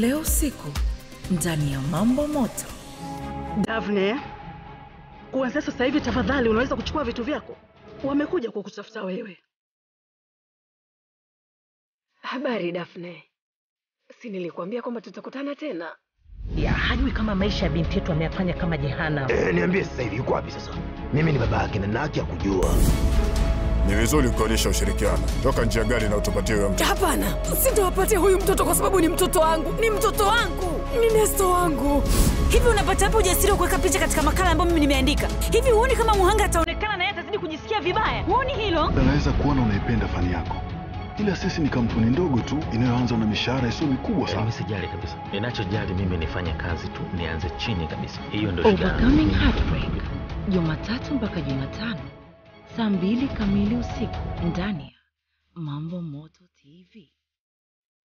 Leo usiku ndani ya Mambo Moto. Daphne, kuanzia sasa hivi tafadhali unaweza kuchukua vitu vyako. Wamekuja kukutafuta wewe. Habari Daphne. Si nilikwambia kwamba tutakutana tena? Ya, hajui kama maisha ya binti yetu ameyafanya kama jehanamu. Niambie sasa hivi yuko wapi sasa? Mimi ni baba yake na naki ya kujua. Ni vizuri kuonyesha ushirikiano. Toka njia gani na utupatie huyo mtoto? Hapana, sitawapatia huyu mtoto kwa sababu ni mtoto wangu. Ni mtoto wangu. Ni Nesto wangu. Hivi unapata hapo ujasiri kuweka picha katika makala ambayo mimi nimeandika? Hivi huoni kama muhanga ataonekana na yeye atazidi kujisikia vibaya? Huoni hilo? Naweza kuona unaipenda fani yako. Ila sisi ni kampuni ndogo tu inayoanza na mishahara isiyo mikubwa sana. Mimi sijali kabisa. Ninachojali mimi nifanye kazi tu, nianze chini kabisa. Hiyo ndio shida. Overcoming heartbreak. Jumatatu mpaka Jumatano. Saa 2 kamili usiku ndani ya Mambo Moto.